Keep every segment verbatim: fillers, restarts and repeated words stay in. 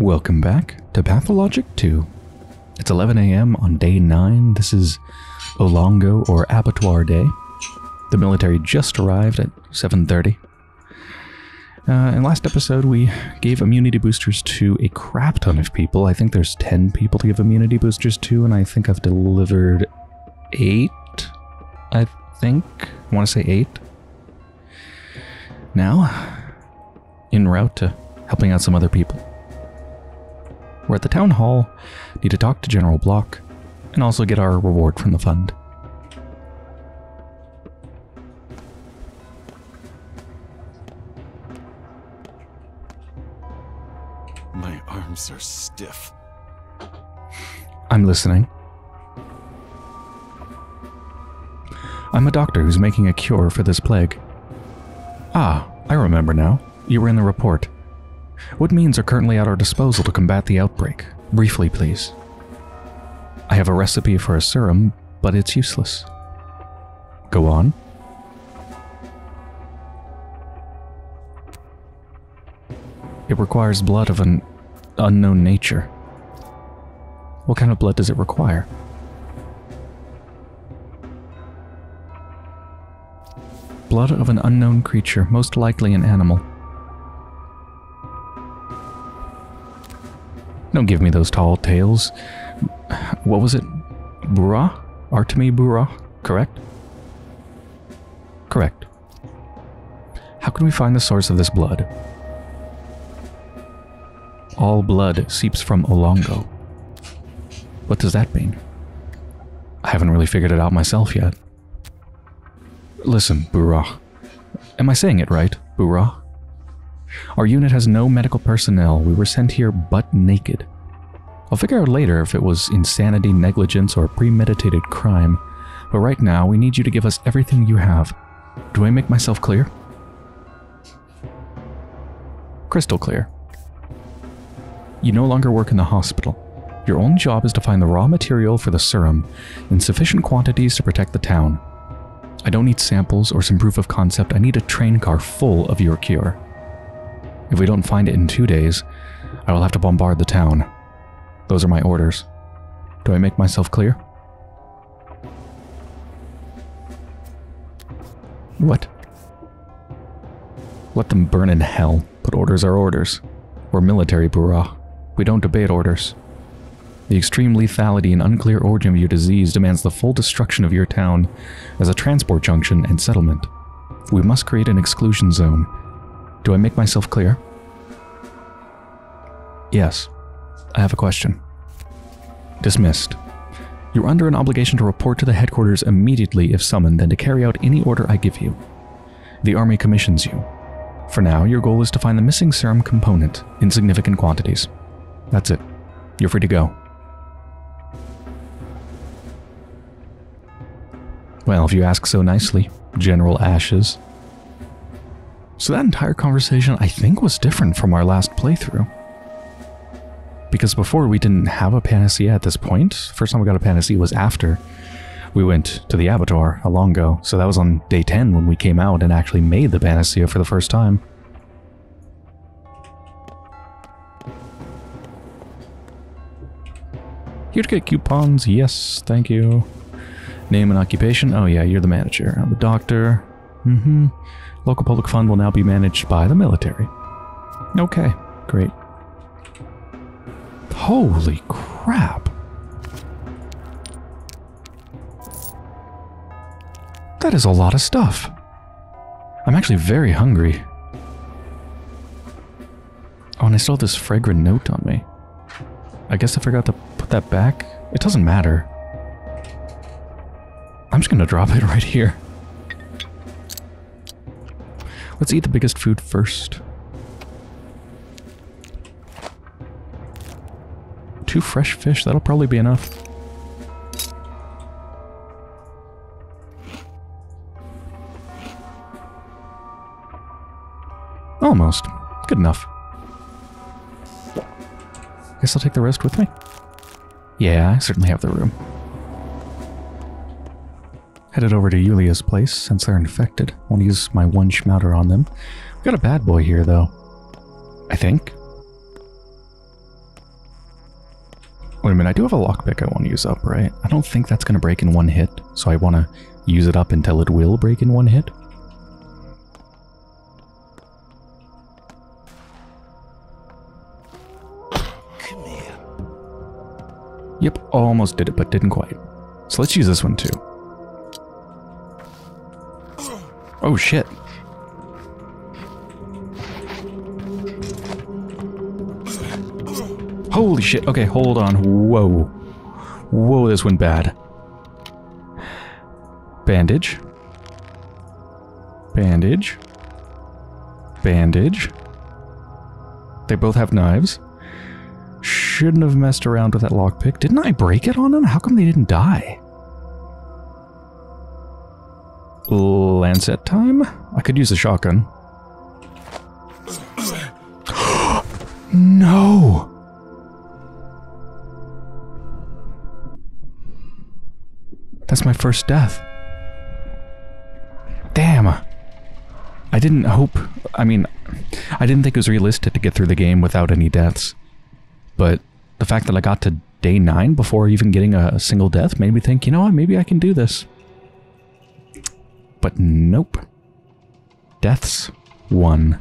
Welcome back to Pathologic two. It's eleven A M on day nine. This is Olongo or Abattoir Day. The military just arrived at seven thirty. Uh, in last episode we gave immunity boosters to a crap ton of people. I think there's ten people to give immunity boosters to, and I think I've delivered eight, I think. I want to say eight. Now, en route to helping out some other people. We're at the town hall, need to talk to General Burakh, and also get our reward from the fund. My arms are stiff. I'm listening. I'm a doctor who's making a cure for this plague. Ah, I remember now. You were in the report. What means are currently at our disposal to combat the outbreak? Briefly, please. I have a recipe for a serum, but it's useless. Go on. It requires blood of an unknown nature. What kind of blood does it require? Blood of an unknown creature, most likely an animal. Don't give me those tall tales. What was it? Burakh? Artemy Burakh? Correct? Correct. How can we find the source of this blood? All blood seeps from Olongo. What does that mean? I haven't really figured it out myself yet. Listen, Burakh. Am I saying it right, Burakh? Our unit has no medical personnel. We were sent here butt naked. I'll figure out later if it was insanity, negligence, or premeditated crime. But right now, we need you to give us everything you have. Do I make myself clear? Crystal clear. You no longer work in the hospital. Your only job is to find the raw material for the serum in sufficient quantities to protect the town. I don't need samples or some proof of concept. I need a train car full of your cure. If we don't find it in two days, I will have to bombard the town. Those are my orders. Do I make myself clear? What? Let them burn in hell, but orders are orders. We're military, Burakh. We don't debate orders. The extreme lethality and unclear origin of your disease demands the full destruction of your town as a transport junction and settlement. We must create an exclusion zone. Do I make myself clear? Yes. I have a question. Dismissed. You're under an obligation to report to the headquarters immediately if summoned and to carry out any order I give you. The army commissions you. For now, your goal is to find the missing serum component in significant quantities. That's it. You're free to go. Well, if you ask so nicely, General Ashes. So that entire conversation, I think, was different from our last playthrough. Because before, we didn't have a panacea at this point. First time we got a panacea was after we went to the abattoir, Olongo. So that was on day ten when we came out and actually made the panacea for the first time. Here to get coupons, yes, thank you. Name and occupation, oh yeah, you're the manager. I'm the doctor. Mm-hmm. Local public fund will now be managed by the military. Okay, great. Holy crap! That is a lot of stuff. I'm actually very hungry. Oh, and I still have this fragrant note on me. I guess I forgot to put that back. It doesn't matter. I'm just gonna drop it right here. Let's eat the biggest food first. Two fresh fish, that'll probably be enough. Almost. Good enough. Guess I'll take the rest with me. Yeah, I certainly have the room. Headed over to Yulia's place, since they're infected. I want to use my one schmouter on them. We got a bad boy here, though. I think. Wait a minute, I do have a lockpick I want to use up, right? I don't think that's going to break in one hit, so I want to use it up until it will break in one hit. Come here. Yep, almost did it, but didn't quite. So let's use this one too. Oh shit. Holy shit, okay, hold on, whoa. Whoa, this went bad. Bandage. Bandage. Bandage. They both have knives. Shouldn't have messed around with that lockpick. Didn't I break it on them? How come they didn't die? Lancet time? I could use a shotgun. No! That's my first death. Damn. I didn't hope... I mean, I didn't think it was realistic to get through the game without any deaths. But the fact that I got to day nine before even getting a single death made me think, you know what, maybe I can do this. But nope. Deaths. One.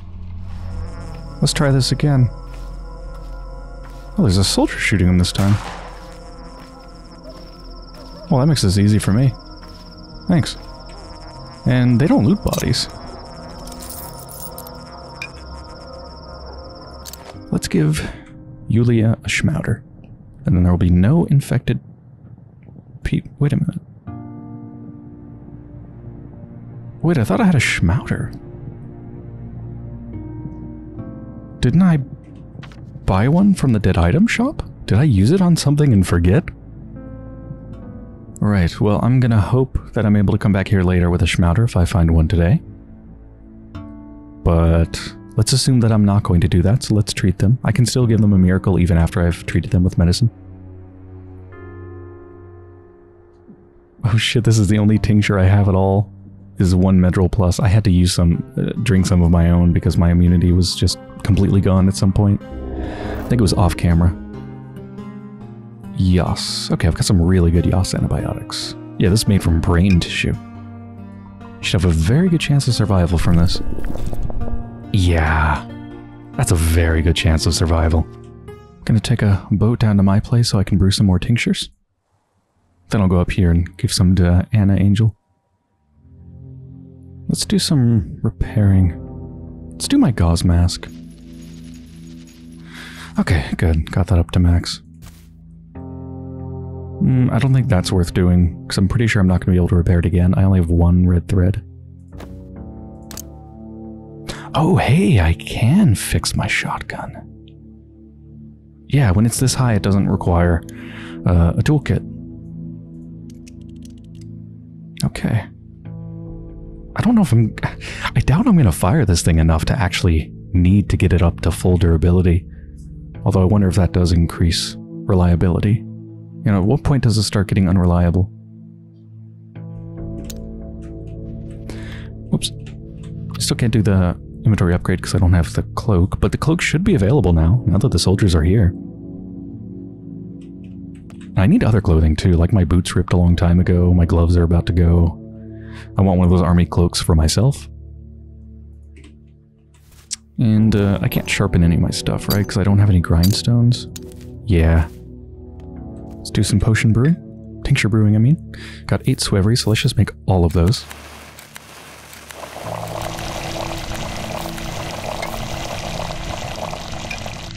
Let's try this again. Oh, there's a soldier shooting him this time. Well, that makes this easy for me. Thanks. And they don't loot bodies. Let's give Yulia a schmouter. And then there will be no infected peep. Wait a minute. Wait, I thought I had a schmouter. Didn't I buy one from the dead item shop? Did I use it on something and forget? Right, well, I'm gonna hope that I'm able to come back here later with a schmouter if I find one today. But let's assume that I'm not going to do that, so let's treat them. I can still give them a miracle even after I've treated them with medicine. Oh shit, this is the only tincture I have at all, is one Medril Plus. I had to use some, uh, drink some of my own because my immunity was just completely gone at some point. I think it was off camera. Yas. Okay, I've got some really good Yas antibiotics. Yeah, this is made from brain tissue. You should have a very good chance of survival from this. Yeah. That's a very good chance of survival. I'm gonna take a boat down to my place so I can brew some more tinctures. Then I'll go up here and give some to Anna Angel. Let's do some repairing. Let's do my gauze mask. Okay, good. Got that up to max. I don't think that's worth doing, because I'm pretty sure I'm not going to be able to repair it again. I only have one red thread. Oh, hey, I can fix my shotgun. Yeah, when it's this high, it doesn't require uh, a toolkit. Okay. I don't know if I'm... I doubt I'm going to fire this thing enough to actually need to get it up to full durability. Although I wonder if that does increase reliability. You know, at what point does it start getting unreliable? Whoops. I still can't do the inventory upgrade because I don't have the cloak, but the cloak should be available now, now that the soldiers are here. I need other clothing too, like my boots ripped a long time ago, my gloves are about to go. I want one of those army cloaks for myself. And uh, I can't sharpen any of my stuff, right? Because I don't have any grindstones. Yeah. Let's do some potion brewing. Tincture brewing, I mean. Got eight swiveries, so let's just make all of those.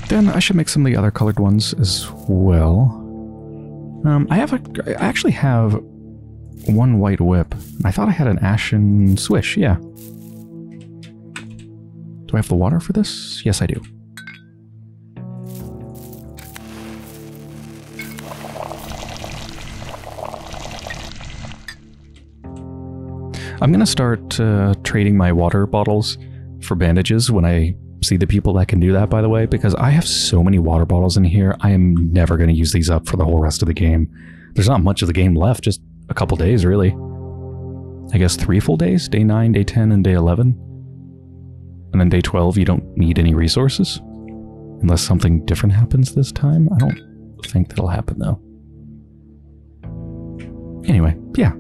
Then I should make some of the other colored ones as well. Um, I have a... I actually have one white whip. I thought I had an ashen swish, yeah. Do I have the water for this? Yes, I do. I'm going to start uh, trading my water bottles for bandages when I see the people that can do that, by the way, because I have so many water bottles in here, I am never going to use these up for the whole rest of the game. There's not much of the game left, just a couple days, really. I guess three full days, day nine, day ten, and day eleven. And then day twelve, you don't need any resources. Unless something different happens this time. I don't think that'll happen, though. Anyway, yeah.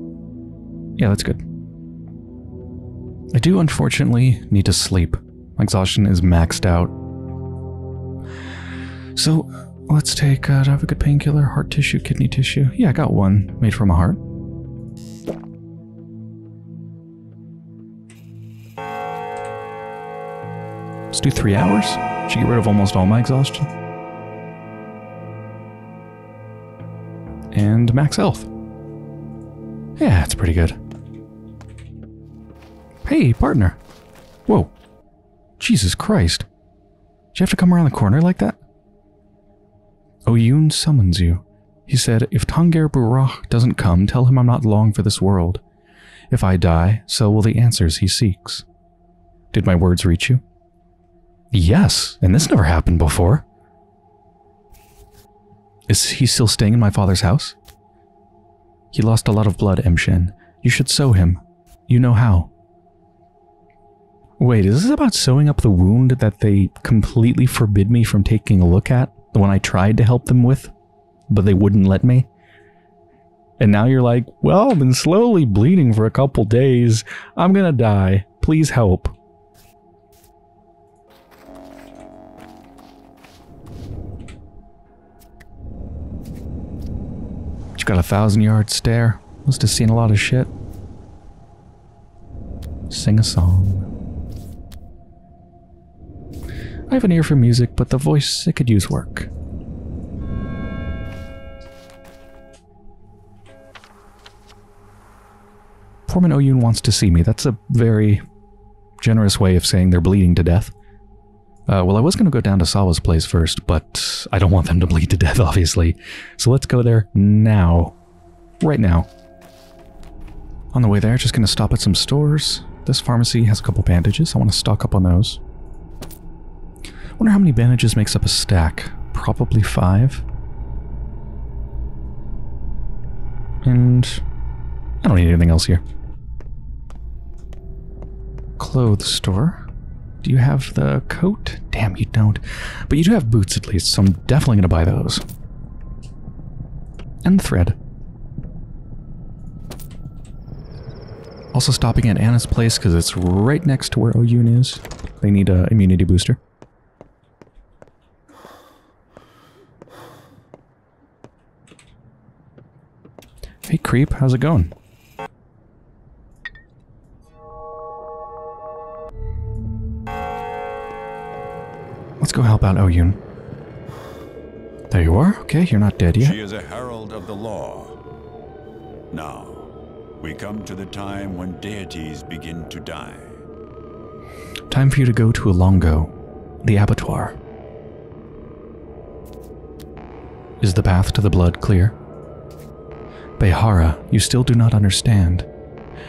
Yeah, that's good. I do, unfortunately, need to sleep. My exhaustion is maxed out. So, let's take... Uh, do I have a good painkiller? Heart tissue, kidney tissue? Yeah, I got one made from a heart. Let's do three hours. Should get rid of almost all my exhaustion. And max health. Yeah, it's pretty good. Hey, partner. Whoa. Jesus Christ. Did you have to come around the corner like that? Oyun summons you. He said, if Tanqir Burakh doesn't come, tell him I'm not long for this world. If I die, so will the answers he seeks. Did my words reach you? Yes, and this never happened before. Is he still staying in my father's house? He lost a lot of blood, Emshen. You should sew him. You know how. Wait, is this about sewing up the wound that they completely forbid me from taking a look at? The one I tried to help them with, but they wouldn't let me? And now you're like, well, I've been slowly bleeding for a couple days. I'm gonna die. Please help. Got a thousand yard stare. Must have seen a lot of shit. Sing a song. I have an ear for music, but the voice, it could use work. Foreman Oyun wants to see me. That's a very generous way of saying they're bleeding to death. Uh, well, I was going to go down to Saba's place first, but I don't want them to bleed to death, obviously. So let's go there now. Right now. On the way there, just going to stop at some stores. This pharmacy has a couple bandages. I want to stock up on those. Wonder how many bandages makes up a stack. Probably five. And I don't need anything else here. Clothes store. Do you have the coat? Damn, you don't. But you do have boots at least, so I'm definitely going to buy those. And thread. Also stopping at Anna's place because it's right next to where Oyun is. They need an immunity booster. Hey creep, how's it going? Let's go help out Oyun. There you are. Okay, you're not dead yet. She is a herald of the law. Now, we come to the time when deities begin to die. Time for you to go to Olongo, the abattoir. Is the path to the blood clear? Behara, you still do not understand.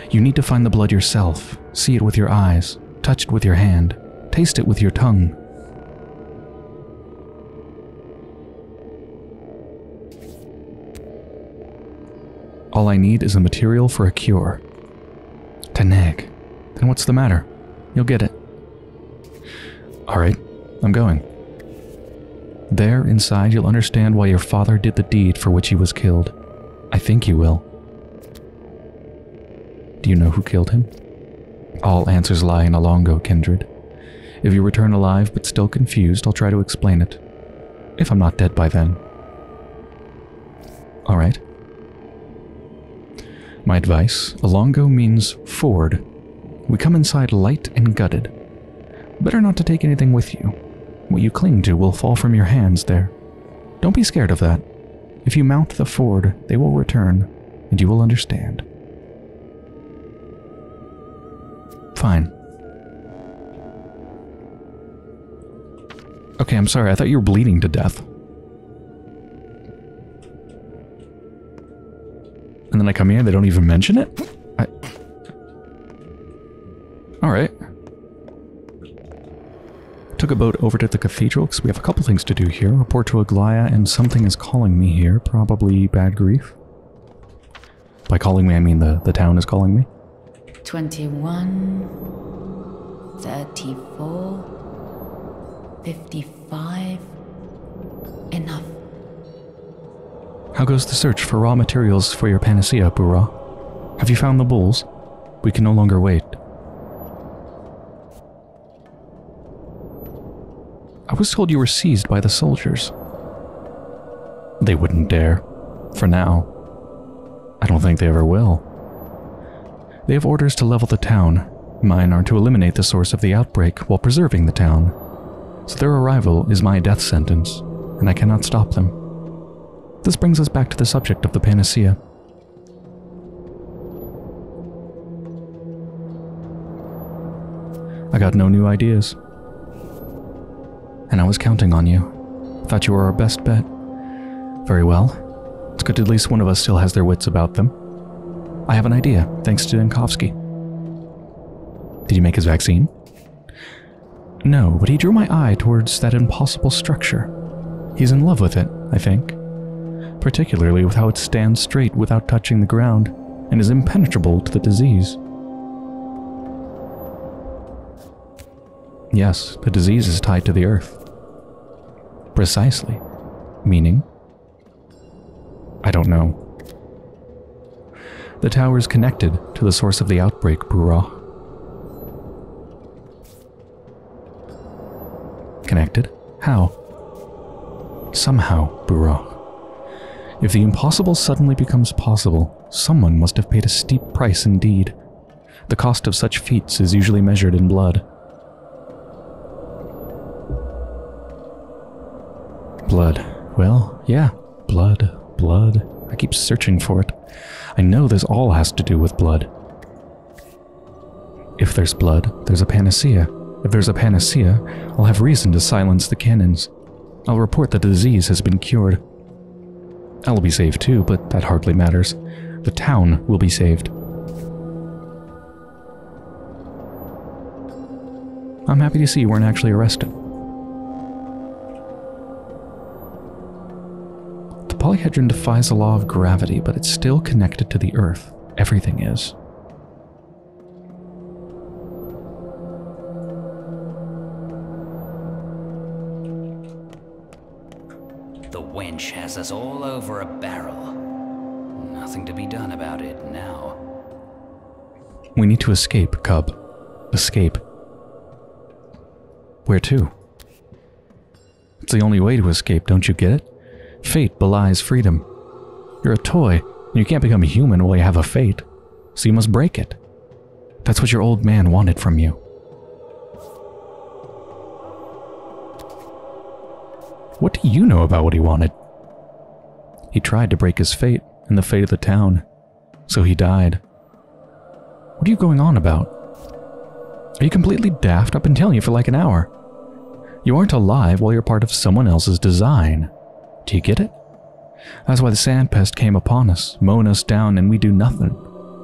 You need to find the blood yourself, see it with your eyes, touch it with your hand, taste it with your tongue. All I need is a material for a cure. Taneg. Then what's the matter? You'll get it. Alright, I'm going. There, inside, you'll understand why your father did the deed for which he was killed. I think you will. Do you know who killed him? All answers lie in Olongo, kindred. If you return alive but still confused, I'll try to explain it. If I'm not dead by then. Alright. My advice, Olongo means ford. We come inside light and gutted. Better not to take anything with you. What you cling to will fall from your hands there. Don't be scared of that. If you mount the ford, they will return, and you will understand. Fine. Okay, I'm sorry, I thought you were bleeding to death. And then I come here, they don't even mention it? I... Alright. Took a boat over to the cathedral, because we have a couple things to do here. Report to Aglaya, and something is calling me here. Probably bad grief. By calling me, I mean the, the town is calling me. twenty-one... thirty-four... fifty-five... Enough. How goes the search for raw materials for your panacea, Burakh? Have you found the bulls? We can no longer wait. I was told you were seized by the soldiers. They wouldn't dare. For now. I don't think they ever will. They have orders to level the town. Mine are to eliminate the source of the outbreak while preserving the town. So their arrival is my death sentence, and I cannot stop them. This brings us back to the subject of the panacea. I got no new ideas. And I was counting on you. Thought you were our best bet. Very well. It's good at least one of us still has their wits about them. I have an idea, thanks to Dankovsky. Did you make his vaccine? No, but he drew my eye towards that impossible structure. He's in love with it, I think. Particularly with how it stands straight without touching the ground, and is impenetrable to the disease. Yes, the disease is tied to the earth. Precisely. Meaning? I don't know. The tower is connected to the source of the outbreak, Burakh. Connected? How? Somehow, Burakh. If the impossible suddenly becomes possible, someone must have paid a steep price indeed. The cost of such feats is usually measured in blood. Blood. Well, yeah. Blood. Blood. I keep searching for it. I know this all has to do with blood. If there's blood, there's a panacea. If there's a panacea, I'll have reason to silence the cannons. I'll report that the disease has been cured. I'll be saved too, but that hardly matters. The town will be saved. I'm happy to see you weren't actually arrested. The polyhedron defies the law of gravity, but it's still connected to the Earth. Everything is. Has us all over a barrel. Nothing to be done about it now. We need to escape, Cub. Escape. Where to? It's the only way to escape, don't you get it? Fate belies freedom. You're a toy, and you can't become a human while you have a fate, so you must break it. That's what your old man wanted from you. What do you know about what he wanted? He tried to break his fate, and the fate of the town, so he died. What are you going on about? Are you completely daft? I've been telling you for like an hour. You aren't alive while you're part of someone else's design. Do you get it? That's why the sand pest came upon us, mowing us down, and we do nothing.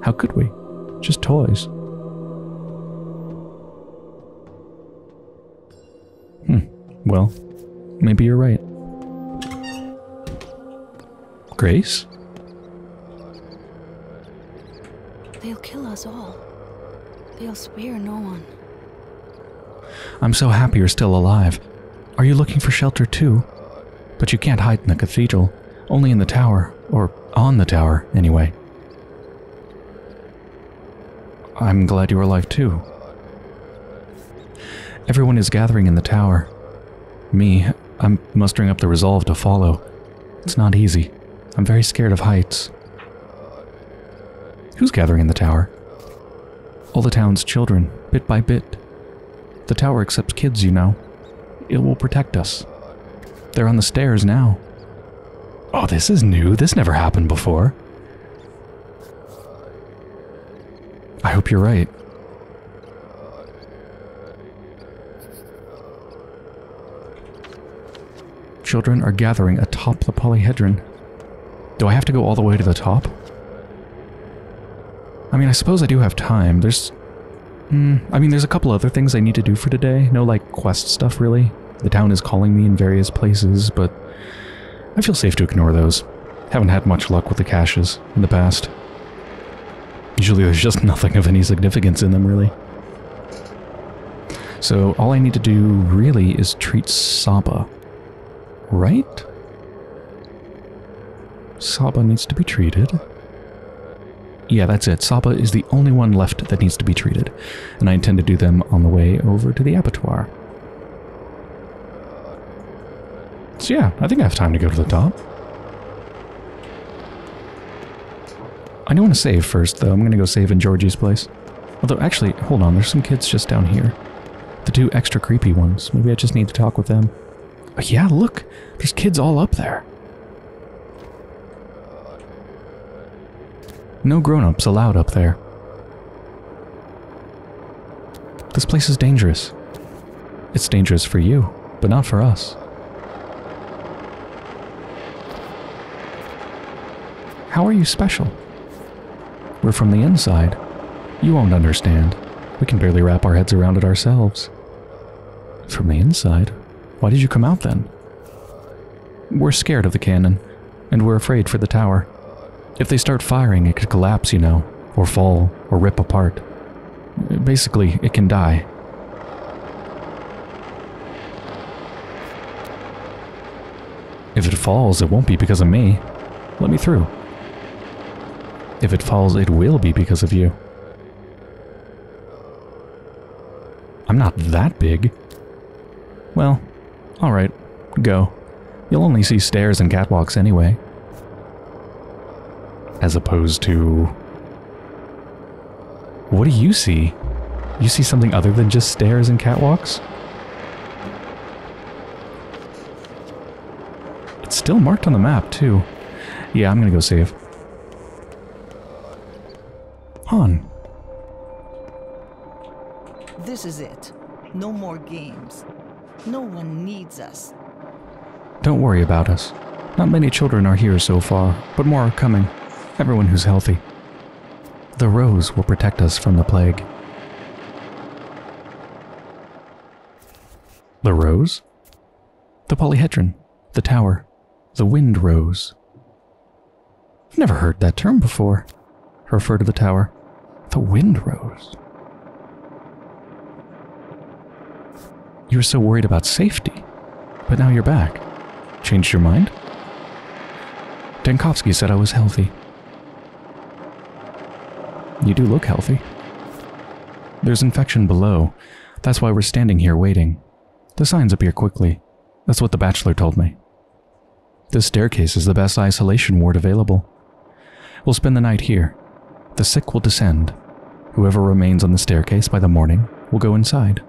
How could we? Just toys. Hmm, well, maybe you're right. Grace? They'll kill us all. They'll spare no one. I'm so happy you're still alive. Are you looking for shelter too? But you can't hide in the cathedral. Only in the tower. Or on the tower, anyway. I'm glad you're alive too. Everyone is gathering in the tower. Me, I'm mustering up the resolve to follow. It's not easy. I'm very scared of heights. Who's gathering in the tower? All the town's children, bit by bit. The tower accepts kids, you know. It will protect us. They're on the stairs now. Oh, this is new. This never happened before. I hope you're right. Children are gathering atop the polyhedron. Do I have to go all the way to the top? I mean, I suppose I do have time. There's... Mm, I mean, there's a couple other things I need to do for today. No, like, quest stuff, really. The town is calling me in various places, but I feel safe to ignore those. Haven't had much luck with the caches in the past. Usually there's just nothing of any significance in them, really. So, all I need to do, really, is treat Saba. Right? Saba needs to be treated. Yeah, that's it. Saba is the only one left that needs to be treated, and I intend to do them on the way over to the abattoir. So yeah, I think I have time to go to the top. I do want to save first, though. I'm going to go save in Georgie's place. Although, actually, hold on. There's some kids just down here. The two extra creepy ones. Maybe I just need to talk with them. Oh, yeah, look! There's kids all up there. No grown-ups allowed up there. This place is dangerous. It's dangerous for you, but not for us. How are you special? We're from the inside. You won't understand. We can barely wrap our heads around it ourselves. From the inside? Why did you come out then? We're scared of the cannon, and we're afraid for the tower. If they start firing, it could collapse, you know, or fall, or rip apart. Basically, it can die. If it falls, it won't be because of me. Let me through. If it falls, it will be because of you. I'm not that big. Well, alright, go. You'll only see stairs and catwalks anyway. As opposed to... What do you see? You see something other than just stairs and catwalks? It's still marked on the map, too. Yeah, I'm gonna go save. On. This is it. No more games. No one needs us. Don't worry about us. Not many children are here so far, but more are coming. Everyone who's healthy. The rose will protect us from the plague. The rose? The polyhedron. The tower. The wind rose. I've never heard that term before. Refer to the tower. The wind rose. You were so worried about safety, but now you're back. Changed your mind? Dankovsky said I was healthy. You do look healthy. There's infection below. That's why we're standing here waiting. The signs appear quickly. That's what the bachelor told me. This staircase is the best isolation ward available. We'll spend the night here. The sick will descend. Whoever remains on the staircase by the morning will go inside.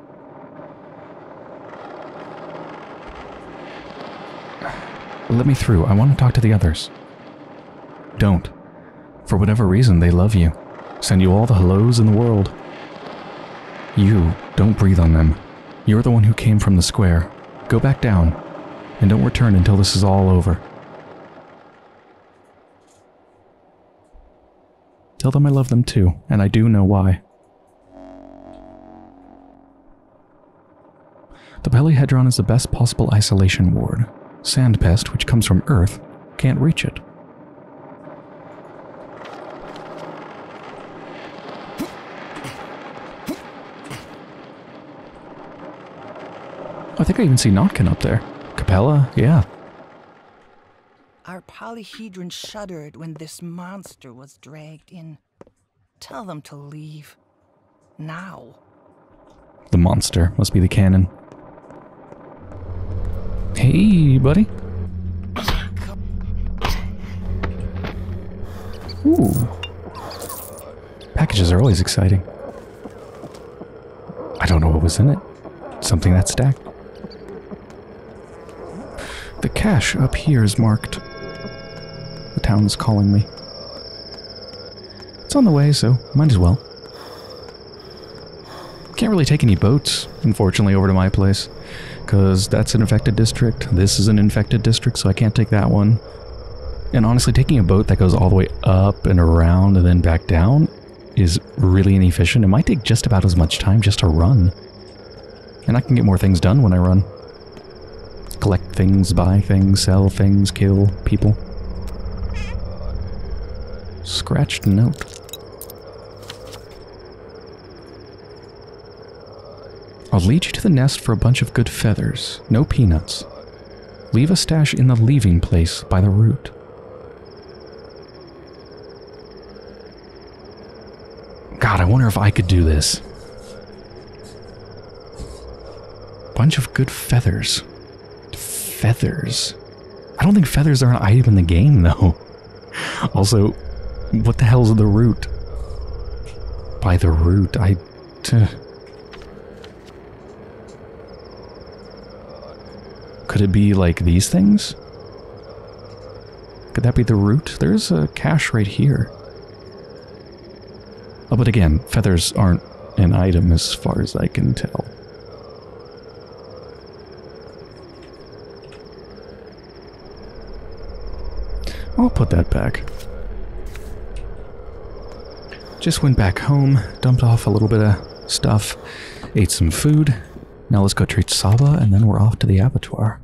Let me through. I want to talk to the others. Don't. For whatever reason, they love you. Send you all the hellos in the world. You don't breathe on them. You're the one who came from the square. Go back down, and don't return until this is all over. Tell them I love them too, and I do know why. The polyhedron is the best possible isolation ward. Sand pest, which comes from Earth, can't reach it. I think I even see Notkin up there. Capella, yeah. Our polyhedron shuddered when this monster was dragged in. Tell them to leave. Now. The monster must be the cannon. Hey, buddy. Ooh. Packages are always exciting. I don't know what was in it. Something that stacked. The cache up here is marked. The town's calling me. It's on the way, so might as well. Can't really take any boats, unfortunately, over to my place. Because that's an infected district. This is an infected district, so I can't take that one. And honestly, taking a boat that goes all the way up and around and then back down is really inefficient. It might take just about as much time just to run. And I can get more things done when I run. Collect things, buy things, sell things, kill people. Scratched note. I'll lead you to the nest for a bunch of good feathers, no peanuts. Leave a stash in the leaving place by the root. God, I wonder if I could do this. Bunch of good feathers. Feathers. I don't think feathers are an item in the game, though. Also, what the hell's the root? By the root, I... Tuh. Could it be, like, these things? Could that be the root? There's a cache right here. Oh, but again, feathers aren't an item as far as I can tell. I'll put that back. Just went back home, dumped off a little bit of stuff, ate some food. Now let's go treat Saba, and then we're off to the abattoir.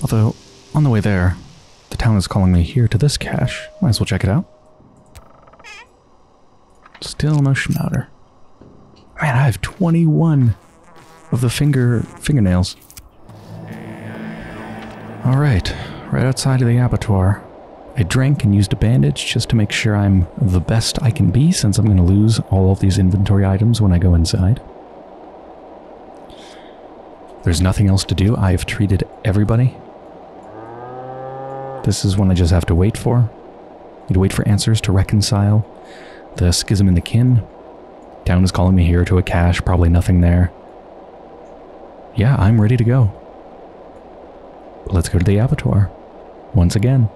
Although, on the way there, the town is calling me here to this cache. Might as well check it out. Still no schnatter. Man, I have twenty-one of the finger fingernails. Alright, right outside of the abattoir. I drank and used a bandage just to make sure I'm the best I can be, since I'm going to lose all of these inventory items when I go inside. There's nothing else to do. I've treated everybody. This is one I just have to wait for. Need to wait for answers to reconcile the schism in the kin. Town is calling me here to a cache, probably nothing there. Yeah, I'm ready to go. Let's go to the abattoir. Once again.